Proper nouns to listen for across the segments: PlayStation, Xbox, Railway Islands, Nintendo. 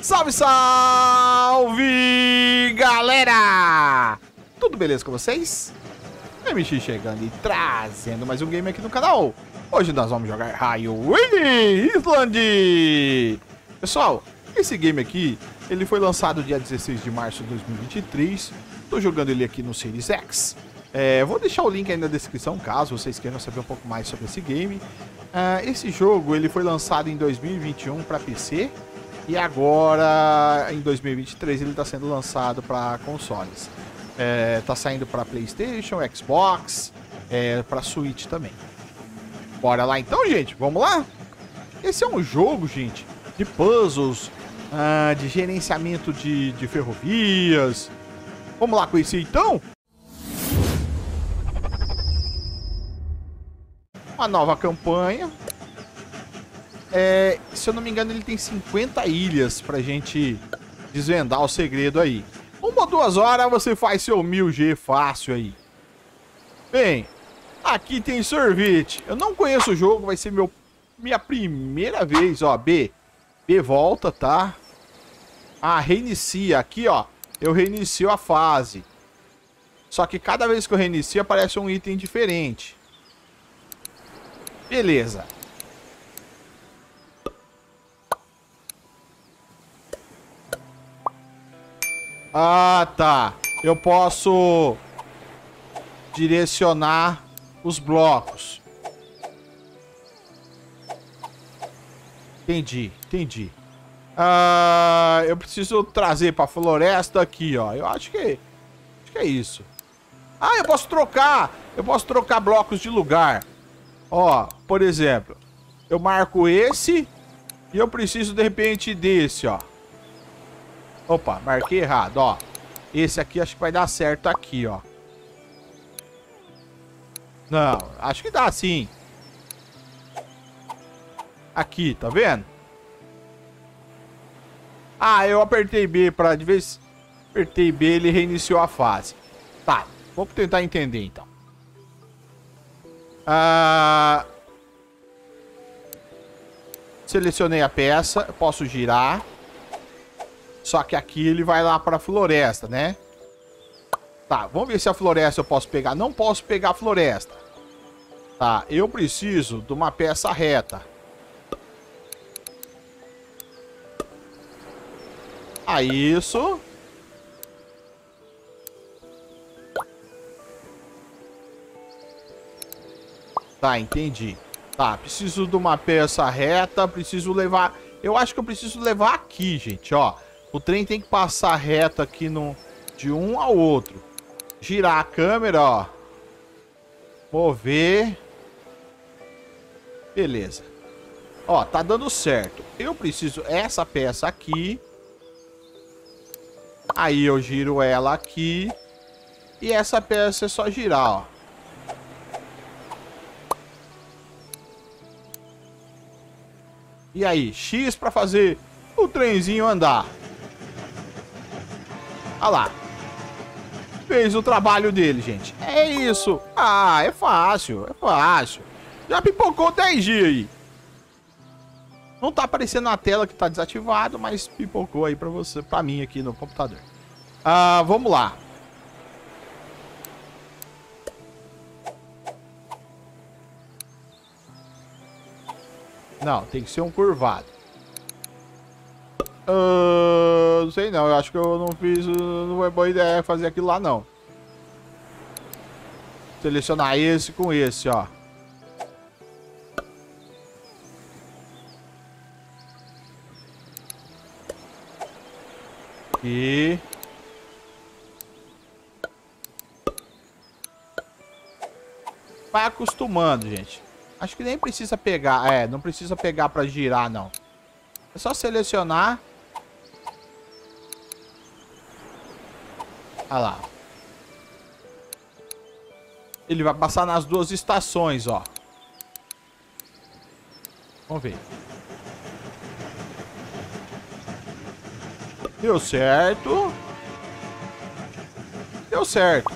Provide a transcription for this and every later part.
Salve, salve, galera! Tudo beleza com vocês? MX chegando e trazendo mais um game aqui no canal. Hoje nós vamos jogar Railway Islands. Pessoal, esse game aqui, ele foi lançado dia 16 de março de 2023. Tô jogando ele aqui no Series X. Vou deixar o link aí na descrição, caso vocês queiram saber um pouco mais sobre esse game. Esse jogo ele foi lançado em 2021 para PC e agora em 2023 ele está sendo lançado para consoles. Tá saindo para PlayStation, Xbox, para Switch também. Bora lá então, gente, vamos lá? Esse é um jogo, gente, de puzzles, de gerenciamento de ferrovias. Vamos lá conhecer então? Uma nova campanha. Se eu não me engano, ele tem 50 ilhas pra gente desvendar o segredo aí. Uma ou duas horas você faz seu 1000G fácil aí. Bem, aqui tem sorvete. Eu não conheço o jogo, vai ser minha primeira vez, ó. B volta, tá? Ah, reinicia. Aqui, ó, eu reinicio a fase. Só que cada vez que eu reinicio aparece um item diferente. Beleza. Ah, tá. Eu posso direcionar os blocos. Entendi, entendi. Eu preciso trazer pra floresta aqui, ó. Eu acho que é isso. Ah, eu posso trocar blocos de lugar. Ó, por exemplo, eu marco esse e eu preciso, de repente, desse, ó. Opa, marquei errado, ó. Esse aqui acho que vai dar certo aqui, ó. Não, acho que dá sim. Aqui, tá vendo? Ah, eu apertei B pra... De vez apertei B, ele reiniciou a fase. Tá, vamos tentar entender, então. Selecionei a peça, eu posso girar. Só que aqui ele vai lá pra floresta, né? Tá, vamos ver se a floresta eu posso pegar. Não posso pegar a floresta. Tá, eu preciso de uma peça reta. Ah, isso. Tá, entendi. Tá, preciso de uma peça reta, preciso levar... Eu acho que eu preciso levar aqui, gente, ó. O trem tem que passar reto aqui no... de um ao outro. Girar a câmera, ó. Mover. Beleza. Ó, tá dando certo. Eu preciso essa peça aqui. Aí eu giro ela aqui. E essa peça é só girar, ó. E aí, X pra fazer o trenzinho andar. Olha lá. Fez o trabalho dele, gente. É isso. Ah, é fácil, é fácil. Já pipocou 10G aí. Não tá aparecendo na tela que tá desativado, mas pipocou aí pra você, pra mim aqui no computador. Ah, vamos lá. Não, tem que ser um curvado. Não sei não, eu acho que eu não fiz... Não é boa ideia fazer aquilo lá, não. Selecionar esse com esse, ó. E... Vai acostumando, gente. Acho que nem precisa pegar. É, não precisa pegar pra girar, não. É só selecionar. Olha lá. Ele vai passar nas duas estações, ó. Vamos ver. Deu certo. Deu certo.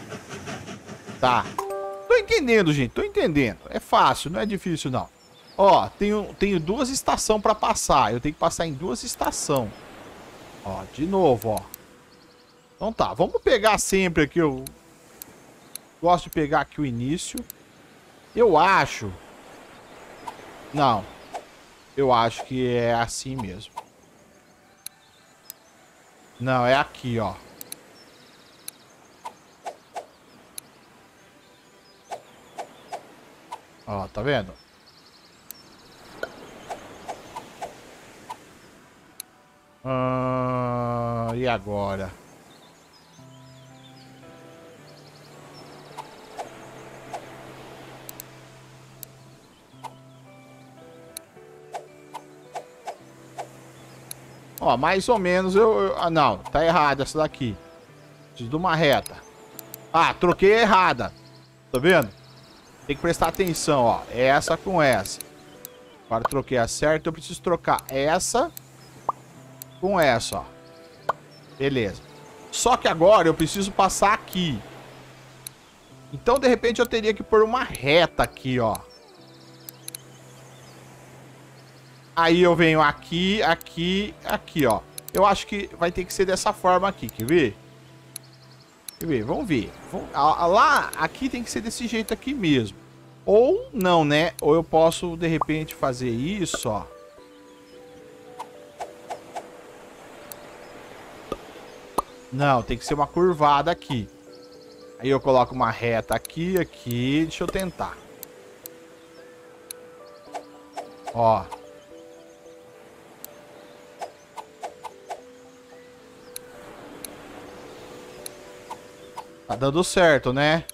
Tá. Tô entendendo, gente, tô entendendo. É fácil, não é difícil, não. Ó, tenho duas estações pra passar. Eu tenho que passar em duas estações. Ó, de novo, ó. Então tá, vamos pegar sempre aqui. Eu gosto de pegar aqui o início. Eu acho... Não. Eu acho que é assim mesmo. Não, é aqui, ó. Ó, tá vendo? E agora? Ó, mais ou menos eu... Ah, não, tá errada essa daqui. Preciso de uma reta. Ah, troquei errada. Tá vendo? Tem que prestar atenção, ó. Essa com essa. Agora troquei a certa. Eu preciso trocar essa com essa, ó. Beleza. Só que agora eu preciso passar aqui. Então, de repente, eu teria que pôr uma reta aqui, ó. Aí eu venho aqui, aqui, aqui, ó. Eu acho que vai ter que ser dessa forma aqui, quer ver? Quer ver? Vamos ver. Lá, aqui tem que ser desse jeito aqui mesmo. Ou não, né? Ou eu posso, de repente, fazer isso, ó. Não, tem que ser uma curvada aqui. Aí eu coloco uma reta aqui, aqui. Deixa eu tentar. Ó. Tá dando certo, né?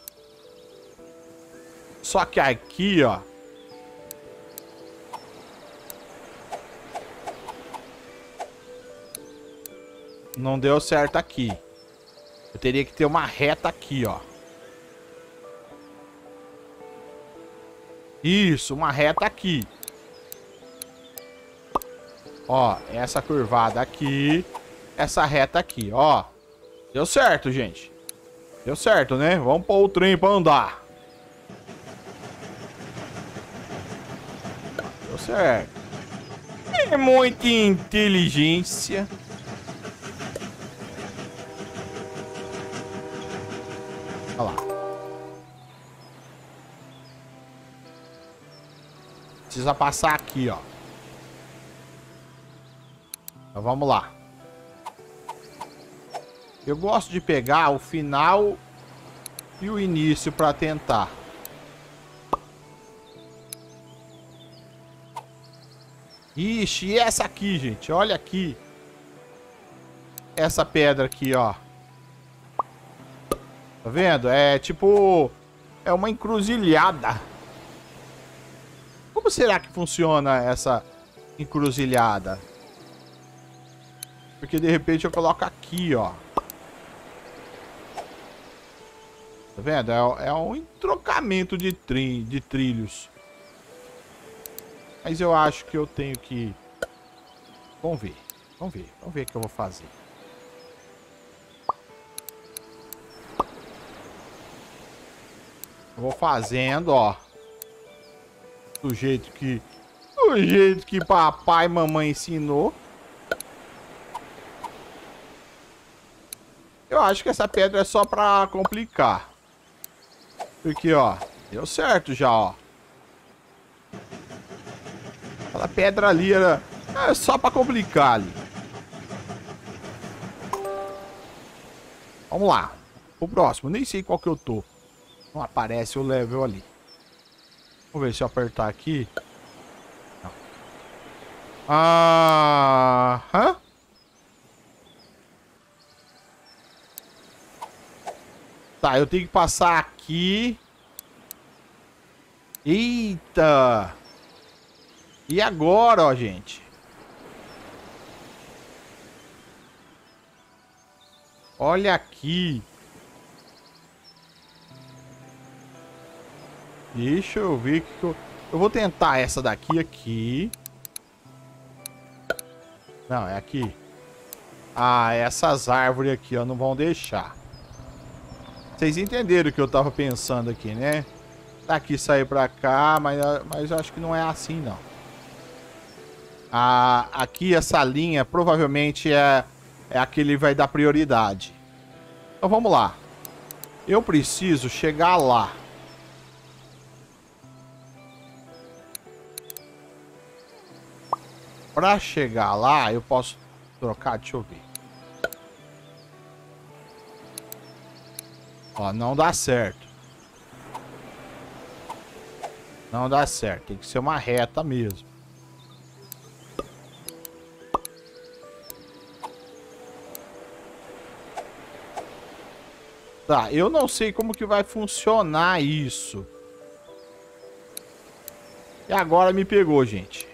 Só que aqui, ó. Não deu certo aqui. Eu teria que ter uma reta aqui, ó. Isso, uma reta aqui. Ó, essa curvada aqui. Essa reta aqui, ó. Deu certo, gente. Deu certo, né? Vamos pôr o trem pra andar. Deu certo. É muita inteligência. Olha lá. Precisa passar aqui, ó. Então vamos lá. Eu gosto de pegar o final e o início para tentar. Ixi, e essa aqui, gente? Olha aqui. Essa pedra aqui, ó. Tá vendo? É tipo... É uma encruzilhada. Como será que funciona essa encruzilhada? Porque de repente eu coloco aqui, ó. Tá vendo? É um entrocamento de trilhos. Mas eu acho que eu tenho que... Vamos ver. Vamos ver. Vamos ver o que eu vou fazer. Eu vou fazendo, ó. Do jeito que papai e mamãe ensinou. Eu acho que essa pedra é só pra complicar. Porque, ó, deu certo já, ó. Aquela pedra ali era... É só pra complicar ali. Vamos lá. O próximo. Nem sei qual que eu tô. Não aparece o level ali. Vamos ver se eu apertar aqui. Não. Ah, hã? Tá, eu tenho que passar aqui. Eita! E agora, ó, gente? Olha aqui. Deixa eu ver que eu vou tentar essa daqui aqui. Não, é aqui. Ah, essas árvores aqui, ó, não vão deixar. Vocês entenderam o que eu tava pensando aqui, né? Daqui sair pra cá, mas acho que não é assim, não. Ah, aqui essa linha provavelmente é é a que ele vai dar prioridade. Então vamos lá. Eu preciso chegar lá. Pra chegar lá, eu posso trocar, deixa eu ver. Ó, não dá certo. Não dá certo, tem que ser uma reta mesmo. Tá, eu não sei como que vai funcionar isso. E agora me pegou, gente.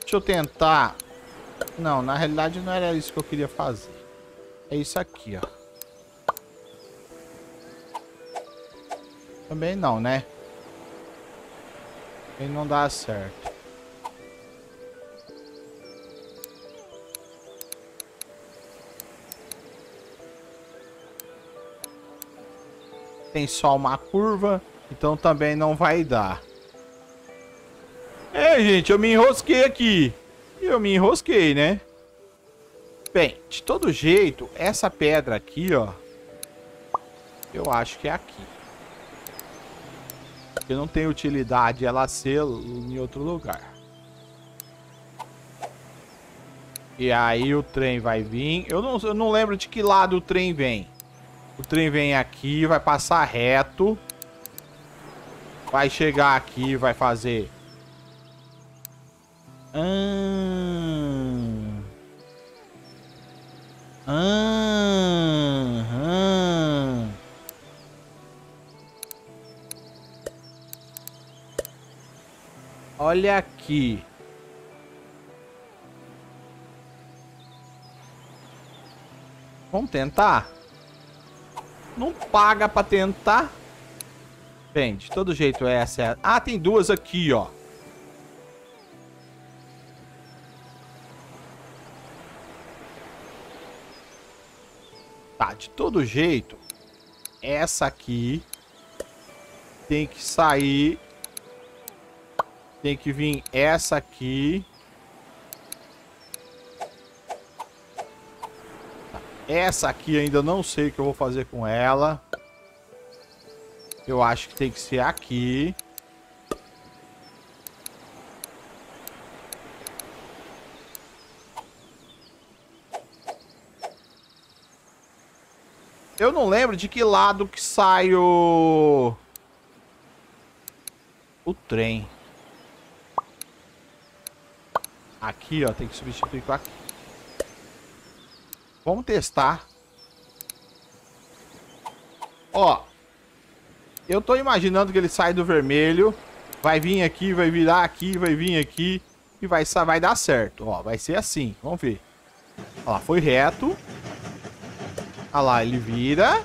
Deixa eu tentar. Não, na realidade não era isso que eu queria fazer. É isso aqui, ó. Também não, né? Ele não dá certo. Tem só uma curva, então também não vai dar. É, gente, eu me enrosquei aqui. Eu me enrosquei, né? Bem, de todo jeito, essa pedra aqui, ó. Eu acho que é aqui. Porque não tem utilidade ela ser em outro lugar. E aí o trem vai vir. Eu não lembro de que lado o trem vem. O trem vem aqui, vai passar reto. Vai chegar aqui, vai fazer... Olha aqui. Vamos tentar? Não paga pra tentar. Bem, de todo jeito essa é... Ah, tem duas aqui, ó. Tá, de todo jeito, essa aqui tem que sair. Tem que vir essa aqui. Essa aqui ainda não sei o que eu vou fazer com ela. Eu acho que tem que ser aqui. Eu não lembro de que lado que sai o trem. Aqui, ó, tem que substituir com aqui. Vamos testar. Ó, eu tô imaginando que ele sai do vermelho, vai vir aqui, vai virar aqui, vai vir aqui e vai dar certo. Ó, vai ser assim, vamos ver. Ó lá, foi reto. Ó lá, ele vira.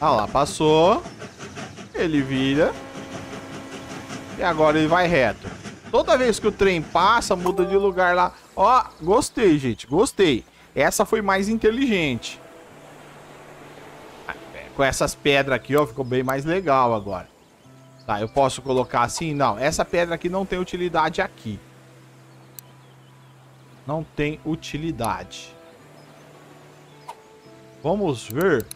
Ó lá, passou. Ele vira. E agora ele vai reto. Toda vez que o trem passa, muda de lugar lá. Ó, gostei, gente. Gostei. Essa foi mais inteligente. Com essas pedras aqui, ó, ficou bem mais legal agora. Tá, eu posso colocar assim? Não, essa pedra aqui não tem utilidade aqui. Não tem utilidade. Vamos ver.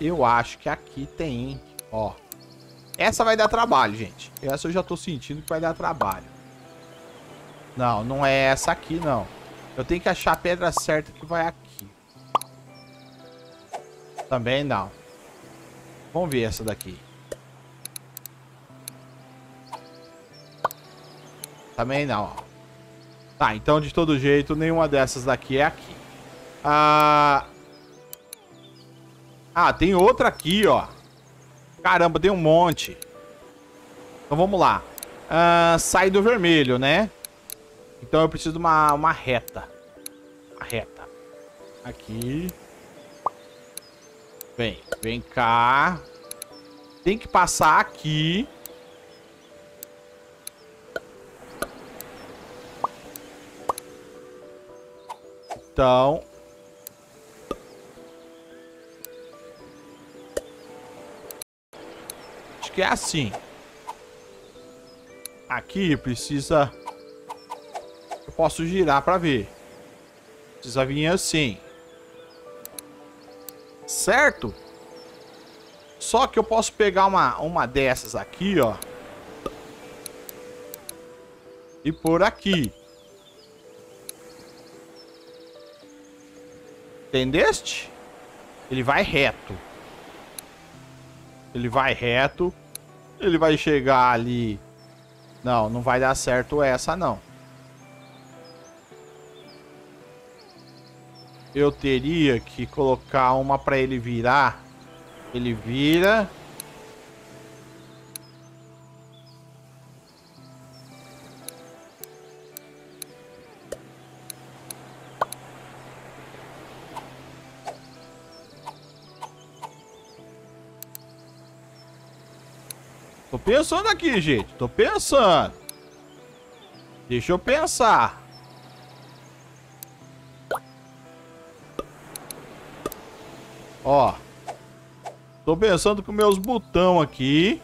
Eu acho que aqui tem, hein? Ó. Essa vai dar trabalho, gente. Essa eu já tô sentindo que vai dar trabalho. Não, não é essa aqui, não. Eu tenho que achar a pedra certa que vai aqui. Também não. Vamos ver essa daqui. Também não. Tá, então de todo jeito, nenhuma dessas daqui é aqui. Ah, tem outra aqui, ó. Caramba, tem um monte. Então vamos lá. Sai do vermelho, né? Então eu preciso de uma reta. Uma reta. Aqui. Vem cá. Tem que passar aqui. Então... que é assim. Aqui precisa... Eu posso girar pra ver. Precisa vir assim. Certo? Só que eu posso pegar uma dessas aqui, ó. E por aqui. Entendeste? Ele vai reto. Ele vai reto. Ele vai chegar ali. Não, não vai dar certo essa, não. Eu teria que colocar uma para ele virar. Ele vira. Tô pensando aqui, gente. Tô pensando. Deixa eu pensar. Ó. Tô pensando com meus botão aqui.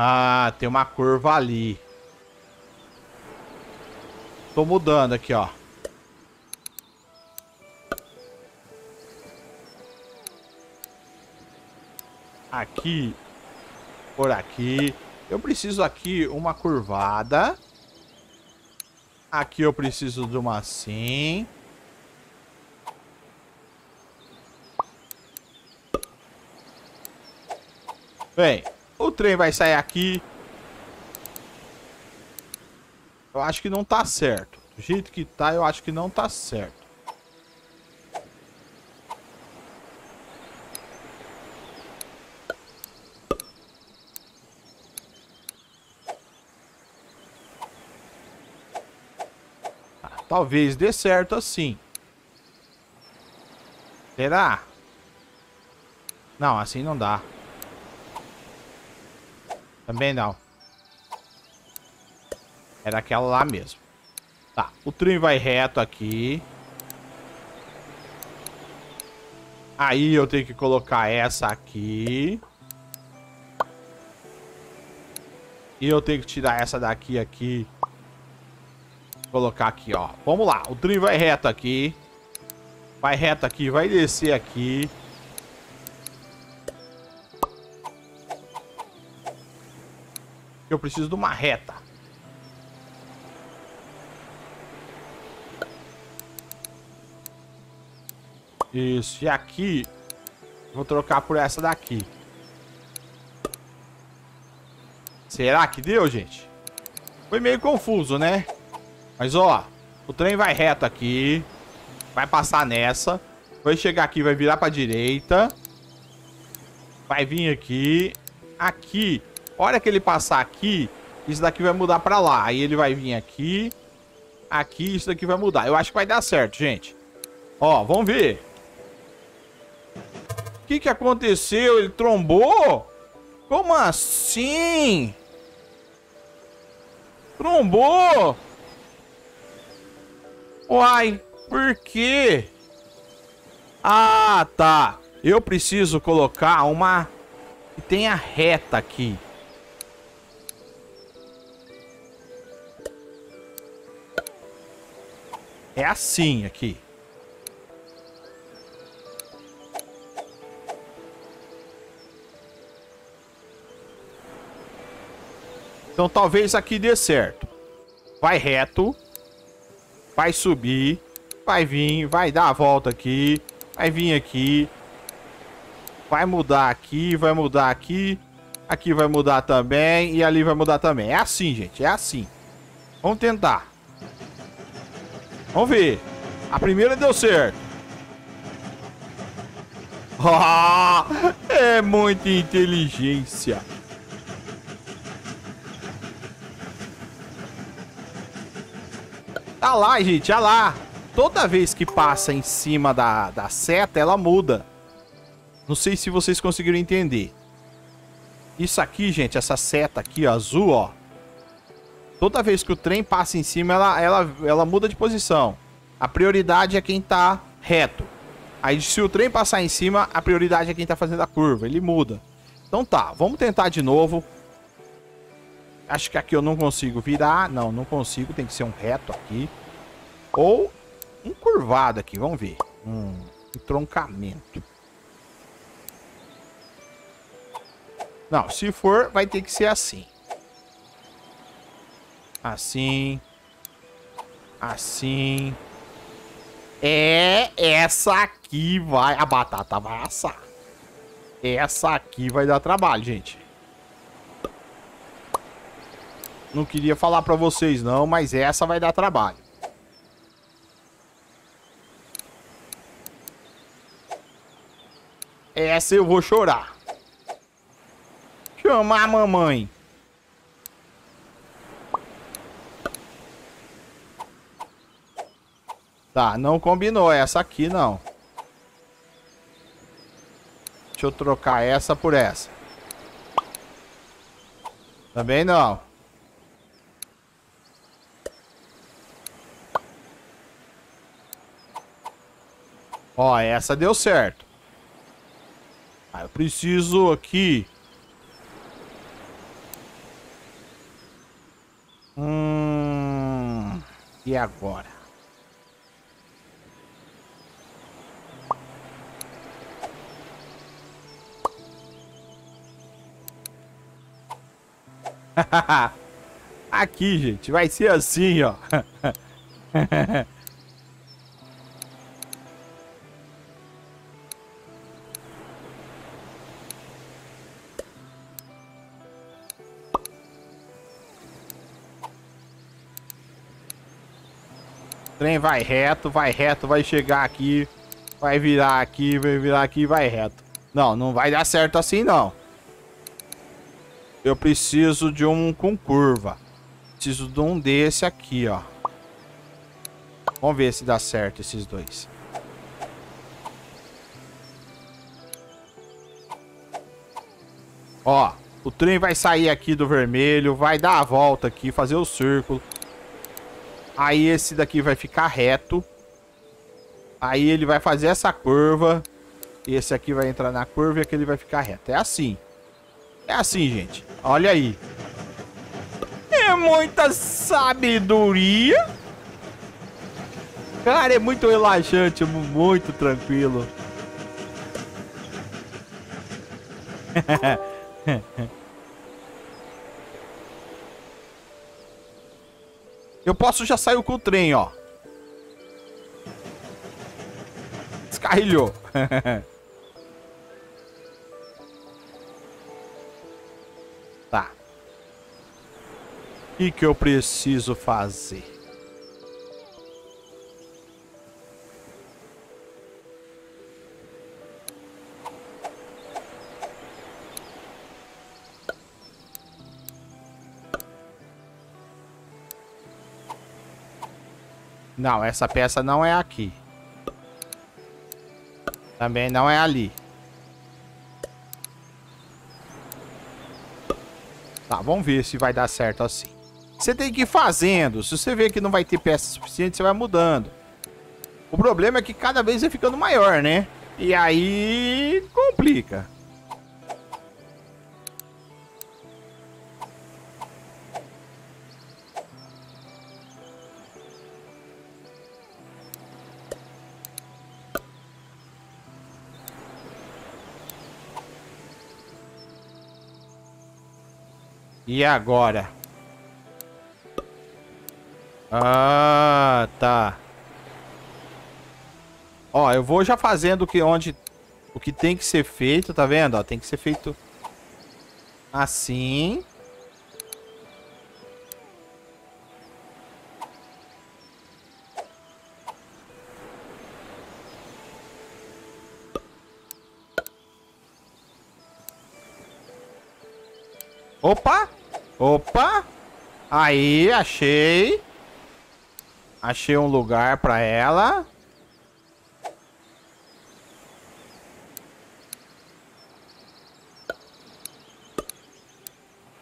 Ah, tem uma curva ali. Tô mudando aqui, ó. Aqui, por aqui. Eu preciso aqui uma curvada. Aqui eu preciso de uma assim. Bem, o trem vai sair aqui. Eu acho que não tá certo. Do jeito que tá, eu acho que não tá certo. Talvez dê certo assim. Será? Não, assim não dá. Também não. Era aquela lá mesmo. Tá, o trem vai reto aqui. Aí eu tenho que colocar essa aqui. E eu tenho que tirar essa daqui aqui. Colocar aqui, ó. Vamos lá. O trem vai reto aqui. Vai reto aqui. Vai descer aqui. Eu preciso de uma reta. Isso. E aqui, vou trocar por essa daqui. Será que deu, gente? Foi meio confuso, né? Mas, ó, o trem vai reto aqui. Vai passar nessa. Vai chegar aqui, vai virar pra direita. Vai vir aqui. Aqui. A hora que ele passar aqui, isso daqui vai mudar pra lá. Aí ele vai vir aqui. Aqui, isso daqui vai mudar. Eu acho que vai dar certo, gente. Ó, vamos ver. O que que aconteceu? Ele trombou? Como assim? Trombou? Uai, por quê? Ah, tá. Eu preciso colocar uma que tenha reta aqui. É assim aqui. Então talvez aqui dê certo. Vai reto. Vai subir, vai vir, vai dar a volta aqui, vai vir aqui, vai mudar aqui, vai mudar aqui, aqui vai mudar também e ali vai mudar também. É assim, gente, é assim. Vamos tentar. Vamos ver. A primeira deu certo. Ah, é muita inteligência. Olha lá, gente, olha lá. Toda vez que passa em cima da seta, ela muda. Não sei se vocês conseguiram entender. Isso aqui, gente, essa seta aqui, ó, azul, ó. Toda vez que o trem passa em cima, ela muda de posição. A prioridade é quem tá reto. Aí, se o trem passar em cima, a prioridade é quem tá fazendo a curva. Ele muda. Então tá, vamos tentar de novo. Acho que aqui eu não consigo virar. Não, não consigo. Tem que ser um reto aqui. Ou um curvado aqui. Vamos ver. Um troncamento. Não, se for, vai ter que ser assim. Assim. Assim. É, essa aqui vai... A batata vai assar. Essa aqui vai dar trabalho, gente. Não queria falar pra vocês, não, mas essa vai dar trabalho. Essa eu vou chorar. Chamar a mamãe. Tá, não combinou essa aqui, não. Deixa eu trocar essa por essa. Também não. Ó, essa deu certo. Ah, eu preciso aqui... E agora? Aqui, gente, vai ser assim, ó. O trem vai reto, vai reto, vai chegar aqui, vai virar aqui, vai virar aqui, vai reto. Não, não vai dar certo assim, não. Eu preciso de um com curva. Preciso de um desse aqui, ó. Vamos ver se dá certo esses dois. Ó, o trem vai sair aqui do vermelho, vai dar a volta aqui, fazer o círculo. Aí esse daqui vai ficar reto. Aí ele vai fazer essa curva. Esse aqui vai entrar na curva e aquele vai ficar reto. É assim. É assim, gente. Olha aí. É muita sabedoria. Cara, é muito relaxante. Muito tranquilo. Eu posso já sair com o trem, ó. Descarrilhou. Tá. O que eu preciso fazer? Não, essa peça não é aqui. Também não é ali. Tá, vamos ver se vai dar certo assim. Você tem que ir fazendo. Se você vê que não vai ter peça suficiente, você vai mudando. O problema é que cada vez vai ficando maior, né? E aí... complica. E agora? Ah, tá. Ó, eu vou já fazendo o que tem que ser feito, tá vendo? Ó, tem que ser feito assim. Opa! Opa! Aí, achei. Achei um lugar pra ela.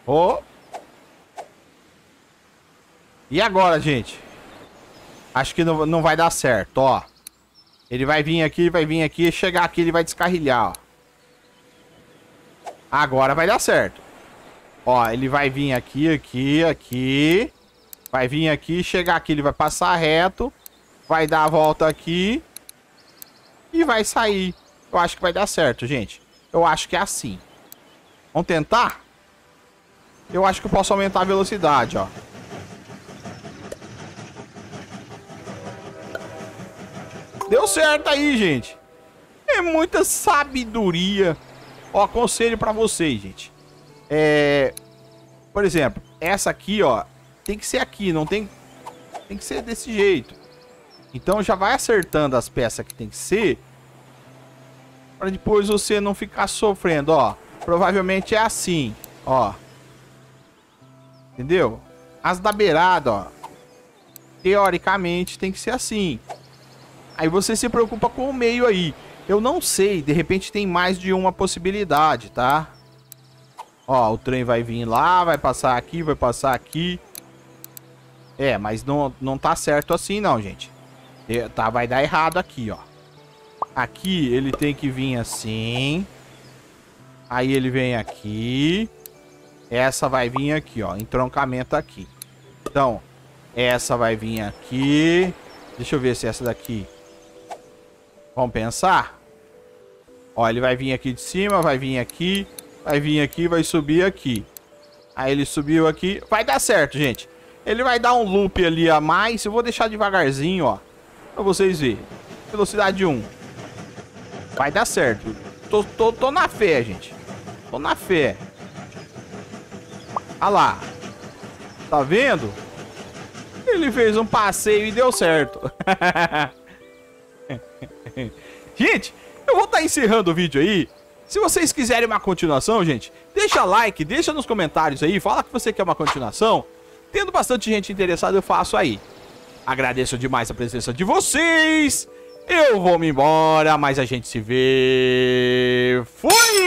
Oh. E agora, gente? Acho que não vai dar certo, ó. Ele vai vir aqui, chegar aqui, ele vai descarrilhar, ó. Agora vai dar certo. Ó, ele vai vir aqui, aqui. Vai vir aqui, chegar aqui, ele vai passar reto. Vai dar a volta aqui. E vai sair. Eu acho que vai dar certo, gente. Eu acho que é assim. Vamos tentar? Eu acho que eu posso aumentar a velocidade, ó. Deu certo aí, gente. É muita sabedoria. Ó, conselho pra vocês, gente. É... Por exemplo, essa aqui, ó. Tem que ser aqui, não tem... Tem que ser desse jeito. Então já vai acertando as peças que tem que ser. Pra depois você não ficar sofrendo, ó. Provavelmente é assim, ó. Entendeu? As da beirada, ó. Teoricamente tem que ser assim. Aí você se preocupa com o meio aí. Eu não sei, de repente tem mais de uma possibilidade, tá? Ó, o trem vai vir lá, vai passar aqui, vai passar aqui. É, mas não tá certo assim não, gente. Tá, vai dar errado aqui, ó. Aqui ele tem que vir assim. Aí ele vem aqui. Essa vai vir aqui, ó. Entroncamento aqui. Então, essa vai vir aqui. Deixa eu ver se essa daqui... Vamos pensar? Ó, ele vai vir aqui de cima, vai vir aqui. Vai vir aqui, vai subir aqui. Aí ele subiu aqui. Vai dar certo, gente. Ele vai dar um loop ali a mais. Eu vou deixar devagarzinho, ó. Pra vocês verem. Velocidade 1. Vai dar certo. Tô na fé, gente. Tô na fé. Olha lá. Tá vendo? Ele fez um passeio e deu certo. Gente, eu vou estar encerrando o vídeo aí. Se vocês quiserem uma continuação, gente, deixa like, deixa nos comentários aí. Fala que você quer uma continuação. Tendo bastante gente interessada, eu faço aí. Agradeço demais a presença de vocês. Eu vou me embora, mas a gente se vê. Fui!